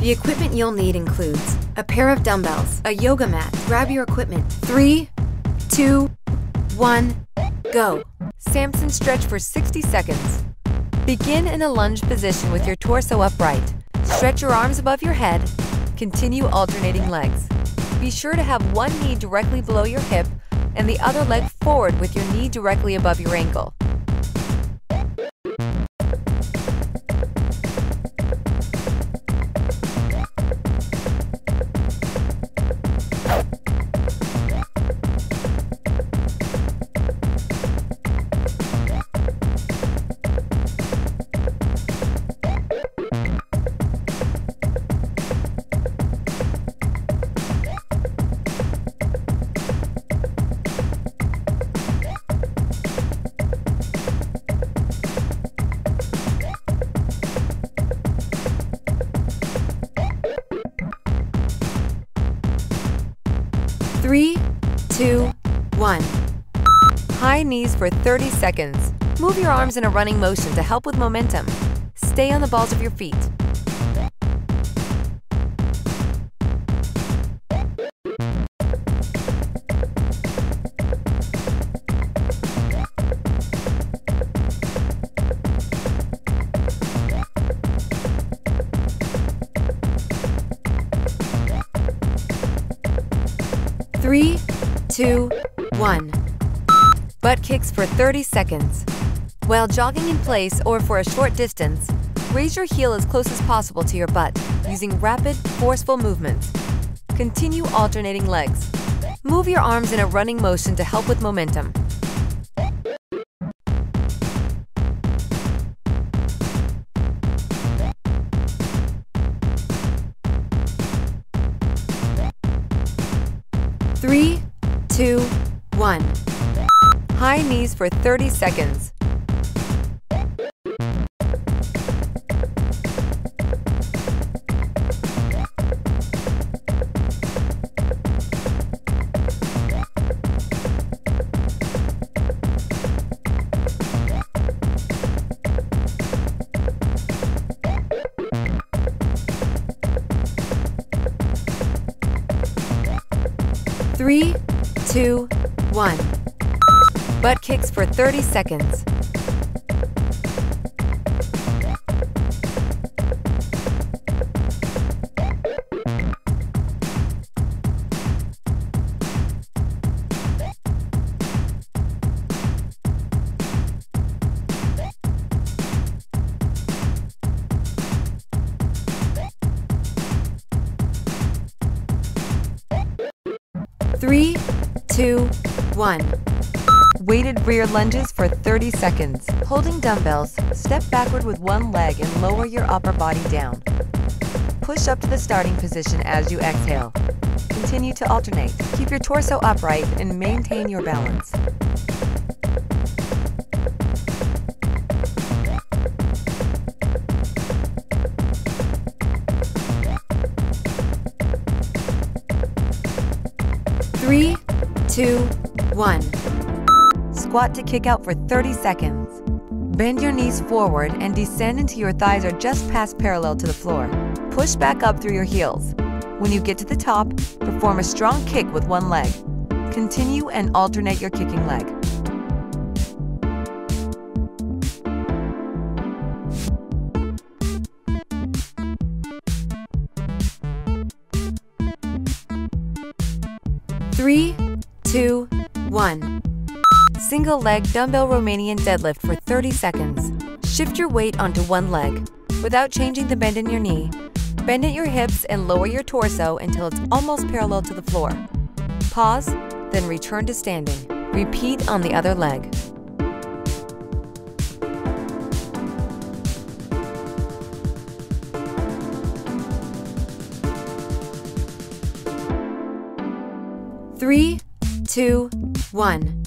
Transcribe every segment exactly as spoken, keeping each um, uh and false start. The equipment you'll need includes a pair of dumbbells, a yoga mat. Grab your equipment. Three, two, one, go. Samson stretch for sixty seconds. Begin in a lunge position with your torso upright. Stretch your arms above your head. Continue alternating legs. Be sure to have one knee directly below your hip and the other leg forward with your knee directly above your ankle. Three, two, one. High knees for thirty seconds. Move your arms in a running motion to help with momentum. Stay on the balls of your feet. Three, two, one. Butt kicks for thirty seconds. While jogging in place or for a short distance, raise your heel as close as possible to your butt using rapid, forceful movements. Continue alternating legs. Move your arms in a running motion to help with momentum. Three, two, one. High knees for thirty seconds. Three, two, one. Butt kicks for thirty seconds. Three, two, one. Weighted rear lunges for thirty seconds. Holding dumbbells, step backward with one leg and lower your upper body down. Push up to the starting position as you exhale. Continue to alternate. Keep your torso upright and maintain your balance. Three, two, one. Squat to kick out for thirty seconds. Bend your knees forward and descend until your thighs are just past parallel to the floor. Push back up through your heels. When you get to the top, perform a strong kick with one leg. Continue and alternate your kicking leg. Three, two, one. Single leg dumbbell Romanian deadlift for thirty seconds. Shift your weight onto one leg without changing the bend in your knee. Bend at your hips and lower your torso until it's almost parallel to the floor. Pause, then return to standing. Repeat on the other leg. Three, two, one.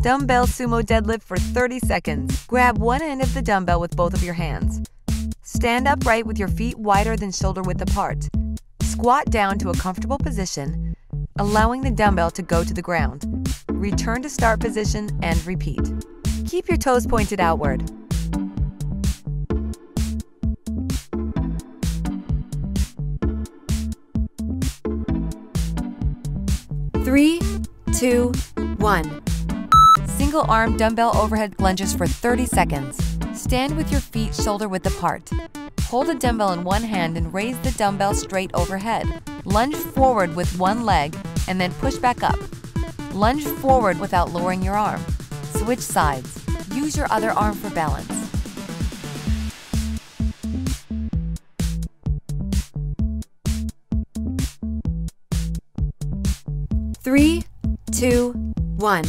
Dumbbell sumo deadlift for thirty seconds. Grab one end of the dumbbell with both of your hands. Stand upright with your feet wider than shoulder width apart. Squat down to a comfortable position, allowing the dumbbell to go to the ground. Return to start position and repeat. Keep your toes pointed outward. Three, two, one. Single arm dumbbell overhead lunges for thirty seconds. Stand with your feet shoulder width apart. Hold a dumbbell in one hand and raise the dumbbell straight overhead. Lunge forward with one leg and then push back up. Lunge forward without lowering your arm. Switch sides. Use your other arm for balance. Three, two, one.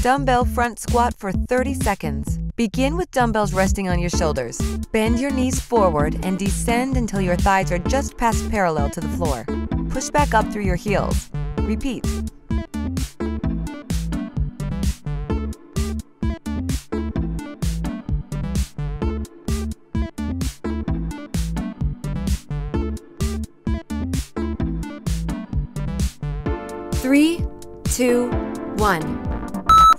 Dumbbell front squat for thirty seconds. Begin with dumbbells resting on your shoulders. Bend your knees forward and descend until your thighs are just past parallel to the floor. Push back up through your heels. Repeat. Three, two, one.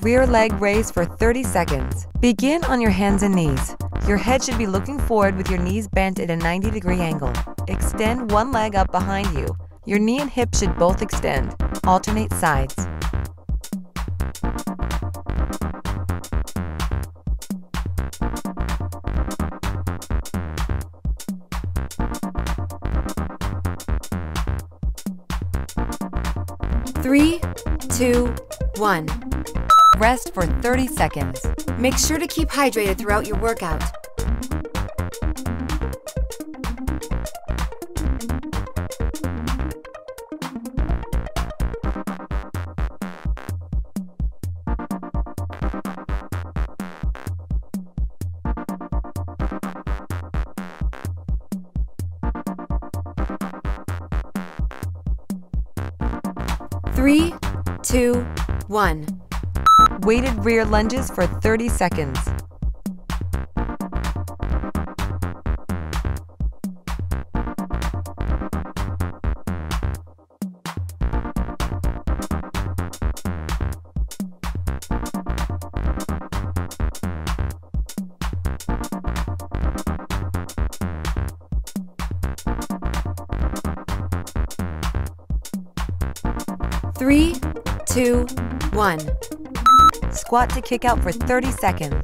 Rear leg raise for thirty seconds. Begin on your hands and knees. Your head should be looking forward with your knees bent at a ninety degree angle. Extend one leg up behind you. Your knee and hip should both extend. Alternate sides. Three, two, one. Rest for thirty seconds. Make sure to keep hydrated throughout your workout. Three, two, one. Weighted rear lunges for thirty seconds. Three, two, one. Squat to kick out for thirty seconds.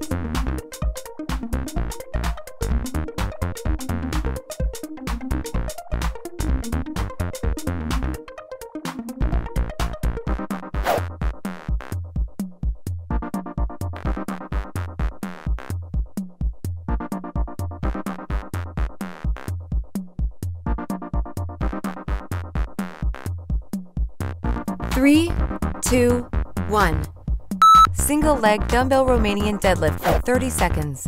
Three, two, one. Single leg dumbbell Romanian deadlift for thirty seconds.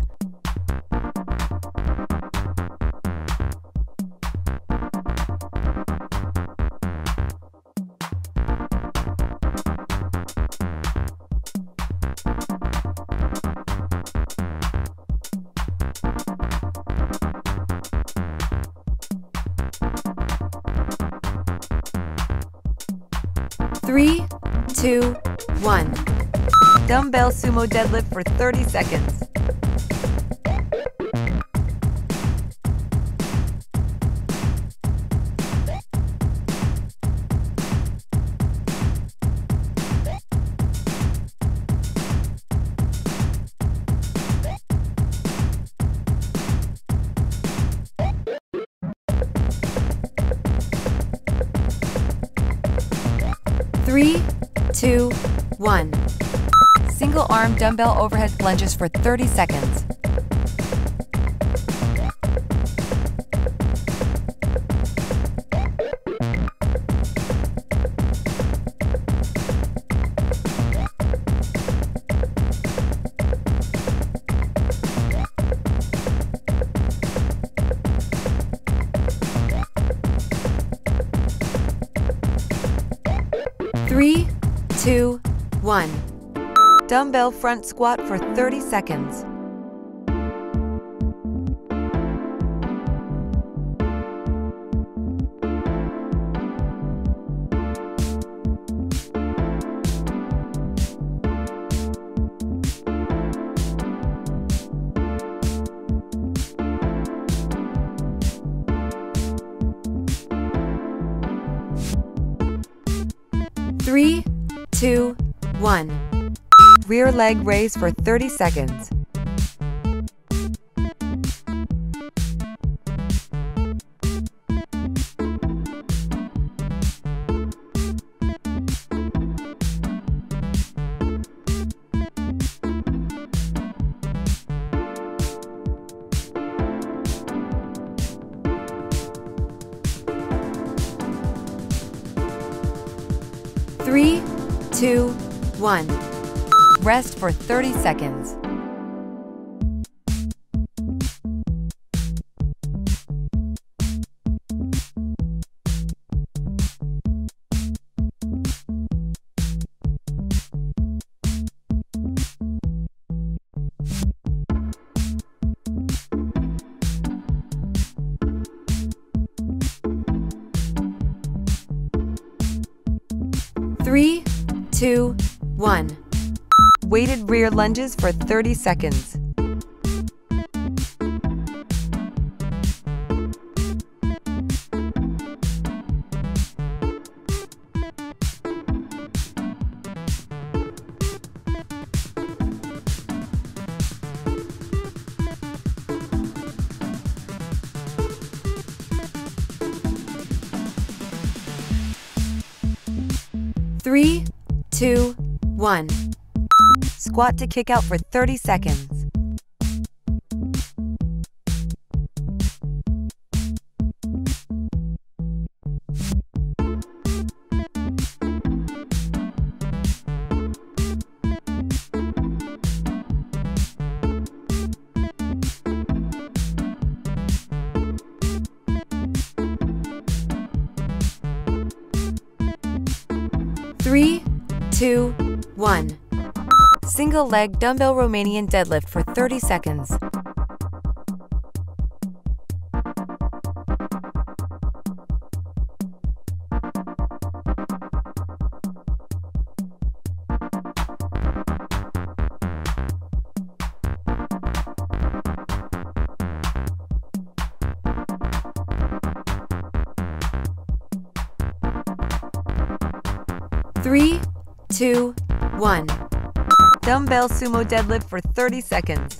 Three, two, one. Dumbbell sumo deadlift for thirty seconds. Three, two, one. Single arm dumbbell overhead lunges for thirty seconds. Three, two, one. Dumbbell front squat for thirty seconds. Three, two, one. Rear leg raise for thirty seconds. Three, two, one. Rest for thirty seconds. Three, two, one. Weighted rear lunges for thirty seconds. Three, two, one. Squat to kick out for thirty seconds. Three, two, one. Single leg dumbbell Romanian deadlift for thirty seconds. Three, two, one. Dumbbell sumo deadlift for thirty seconds.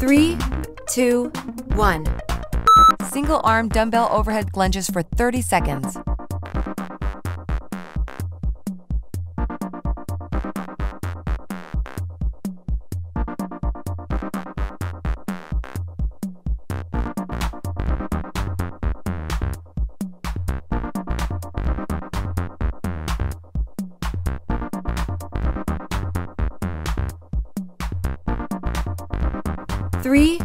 Three, two, one. Single arm dumbbell overhead lunges for thirty seconds. Three,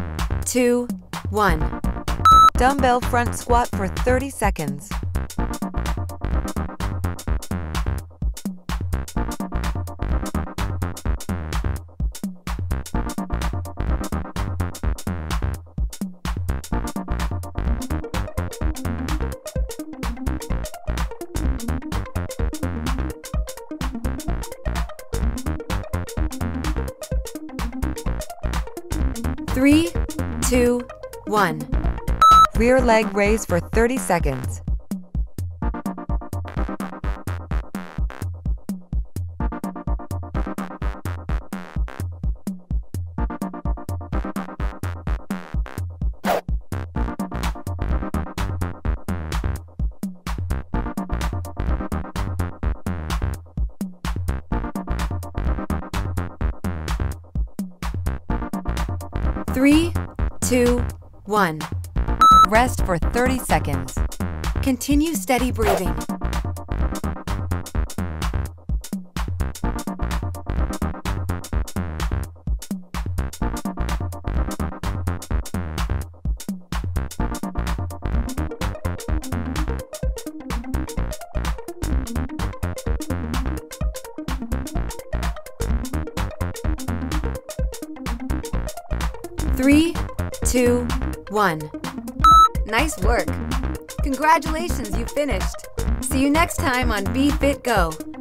two, one. Dumbbell front squat for thirty seconds. Three, two, one. Rear leg raise for thirty seconds. Three, two, one. Rest for thirty seconds. Continue steady breathing. Three, two, one. Nice work. Congratulations, you finished. See you next time on BeFiT GO.